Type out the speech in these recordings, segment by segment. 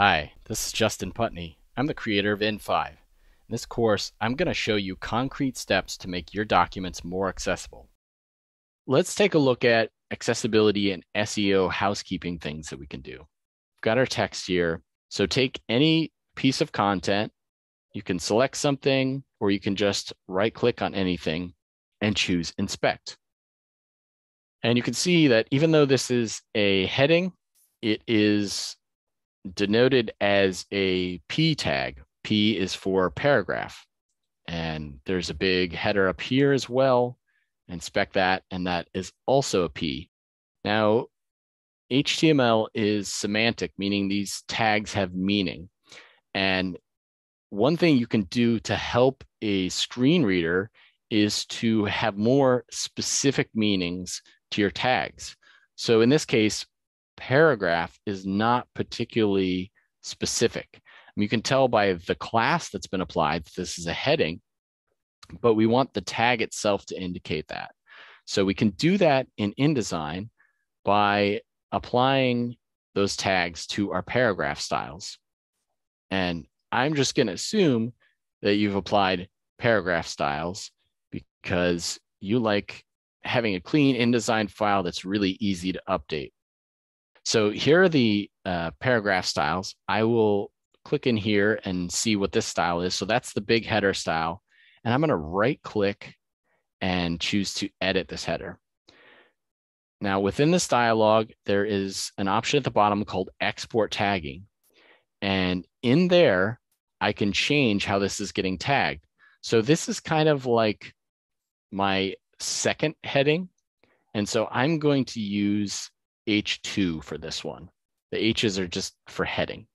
Hi, this is Justin Putney. I'm the creator of In5. In this course, I'm going to show you concrete steps to make your documents more accessible. Let's take a look at accessibility and SEO housekeeping things that we can do. We've got our text here. So take any piece of content. You can select something, or you can just right-click on anything and choose Inspect. And you can see that even though this is a heading, it is denoted as a P tag. P is for paragraph. And there's a big header up here as well. Inspect that, and that is also a P. Now, HTML is semantic, meaning these tags have meaning. And one thing you can do to help a screen reader is to have more specific meanings to your tags. So in this case, paragraph is not particularly specific. And you can tell by the class that's been applied that this is a heading, but we want the tag itself to indicate that. So we can do that in InDesign by applying those tags to our paragraph styles. And I'm just going to assume that you've applied paragraph styles because you like having a clean InDesign file that's really easy to update. So here are the paragraph styles. I will click in here and see what this style is. So that's the big header style. And I'm going to right click and choose to edit this header. Now within this dialog, there is an option at the bottom called export tagging. And in there, I can change how this is getting tagged. So this is kind of like my second heading. And so I'm going to use H2 for this one. The H's are just for heading.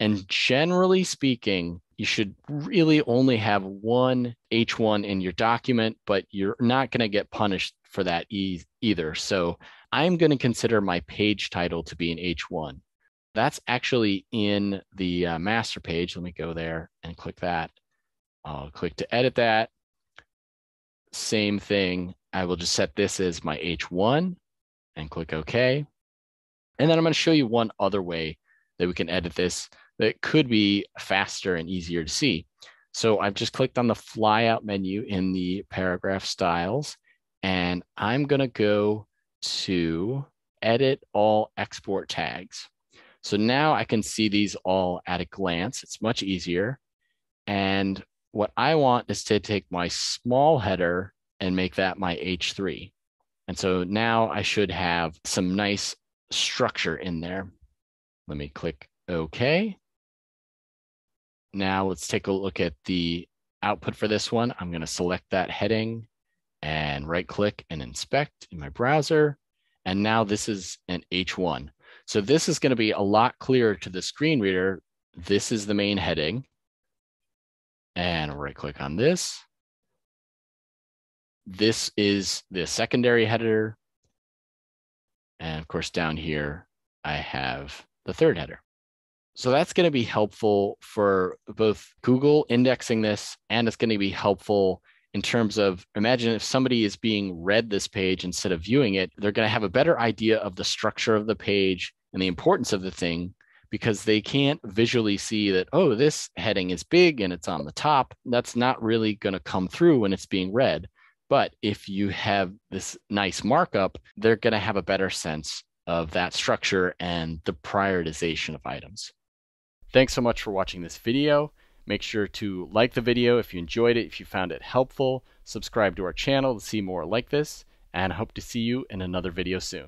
And generally speaking, you should really only have one H1 in your document, but you're not going to get punished for that either. So I'm going to consider my page title to be an H1. That's actually in the master page. Let me go there and click that. I'll click to edit that. Same thing. I will just set this as my H1. And click OK. And then I'm going to show you one other way that we can edit this that could be faster and easier to see. So I've just clicked on the flyout menu in the paragraph styles, and I'm going to go to edit all export tags. So now I can see these all at a glance. It's much easier. And what I want is to take my small header and make that my H3. And so now I should have some nice structure in there. Let me click OK. Now let's take a look at the output for this one. I'm going to select that heading and right click and inspect in my browser. And now this is an H1. So this is going to be a lot clearer to the screen reader. This is the main heading. And right click on this. This is the secondary header. And of course, down here, I have the third header. So that's going to be helpful for both Google indexing this, and it's going to be helpful in terms of, imagine if somebody is being read this page instead of viewing it, they're going to have a better idea of the structure of the page and the importance of the thing, because they can't visually see that, oh, this heading is big and it's on the top. That's not really going to come through when it's being read. But if you have this nice markup, they're going to have a better sense of that structure and the prioritization of items. Thanks so much for watching this video. Make sure to like the video if you enjoyed it, if you found it helpful. Subscribe to our channel to see more like this, and I hope to see you in another video soon.